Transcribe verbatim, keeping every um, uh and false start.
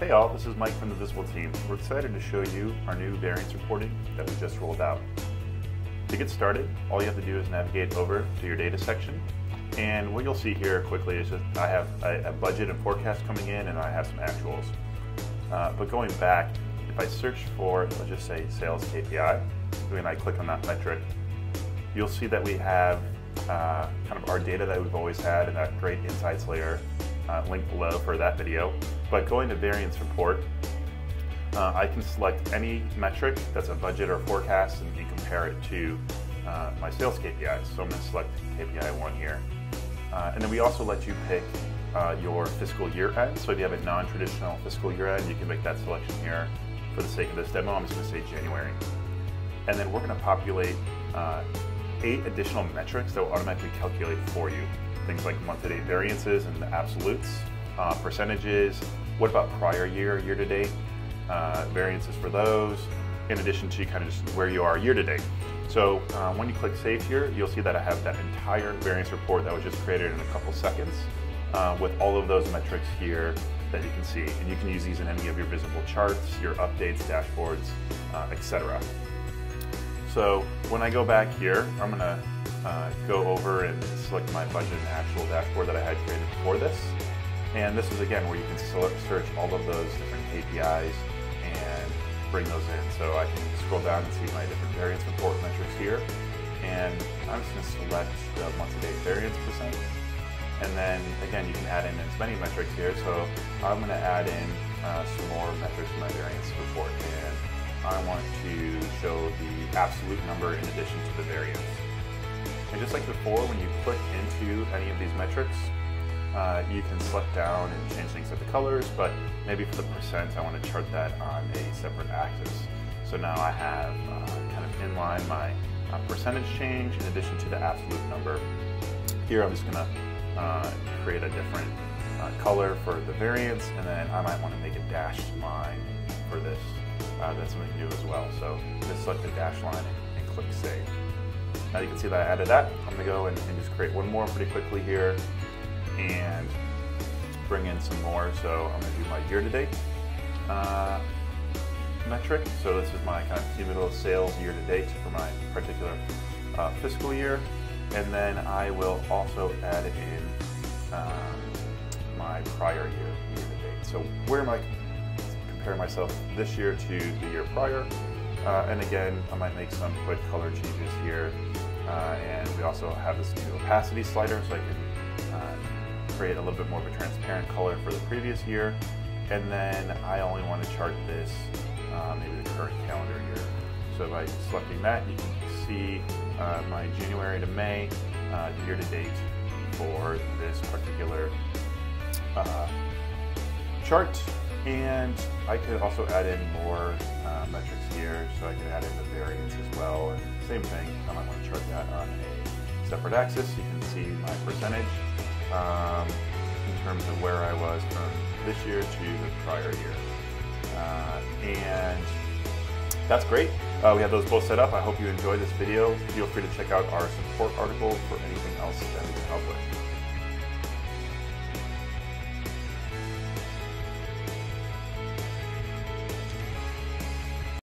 Hey all, this is Mike from the Visible team. We're excited to show you our new variance reporting that we just rolled out. To get started, all you have to do is navigate over to your data section. And what you'll see here quickly is that I have a budget and forecast coming in, and I have some actuals. Uh, but going back, if I search for, let's just say, sales K P I, and I click on that metric, you'll see that we have uh, kind of our data that we've always had in that great insights layer uh, linked below for that video. But going to variance report, uh, I can select any metric that's a budget or forecast and can compare it to uh, my sales K P Is. So I'm going to select K P I one here. Uh, and then we also let you pick uh, your fiscal year end. So if you have a non-traditional fiscal year end, you can make that selection here. For the sake of this demo, I'm just going to say January. And then we're going to populate uh, eight additional metrics that will automatically calculate for you. Things like month-to-date variances and the absolutes, uh, percentages, what about prior year, year-to-date, uh, variances for those, in addition to kind of just where you are year-to-date. So uh, when you click Save here, you'll see that I have that entire variance report that was just created in a couple seconds uh, with all of those metrics here that you can see, and you can use these in any of your visible charts, your updates, dashboards, uh, et cetera. So when I go back here, I'm gonna uh, go over and select my budget and actual dashboard that I had created before this. And this is again where you can search all of those different K P Is and bring those in. So I can scroll down and see my different variance report metrics here. And I'm just gonna select the month-to-date variance percent. And then, again, you can add in as many metrics here. So I'm going to add in uh, some more metrics in my variance report. And I want to show the absolute number in addition to the variance. And just like before, when you click into any of these metrics, uh, you can select down and change things like the colors. But maybe for the percent, I want to chart that on a separate axis. So now I have uh, kind of inline my uh, percentage change in addition to the absolute number. Here, I'm just going to Uh, create a different uh, color for the variance, and then I might want to make a dashed line for this. Uh, that's something new as well. So just select the dashed line and, and click Save. Now you can see that I added that. I'm going to go and, and just create one more pretty quickly here and bring in some more. So I'm going to do my year-to-date uh, metric. So this is my kind of cumulative sales year-to-date for my particular uh, fiscal year. And then I will also add in um, my prior year, year-to-date. So where am I comparing myself this year to the year prior? Uh, and again, I might make some quick color changes here. Uh, and we also have this new opacity slider, so I can uh, create a little bit more of a transparent color for the previous year. And then I only want to chart this uh, maybe the current calendar year. So by selecting that, you can see uh, my January to May uh, year-to-date for this particular uh, chart. And I could also add in more uh, metrics here, so I could add in the variance as well. And same thing, I might want to chart that on a separate axis. You can see my percentage um, in terms of where I was from this year to the prior year. Uh, and that's great. Uh, we have those both set up. I hope you enjoyed this video. Feel free to check out our support article for anything else that we can help with.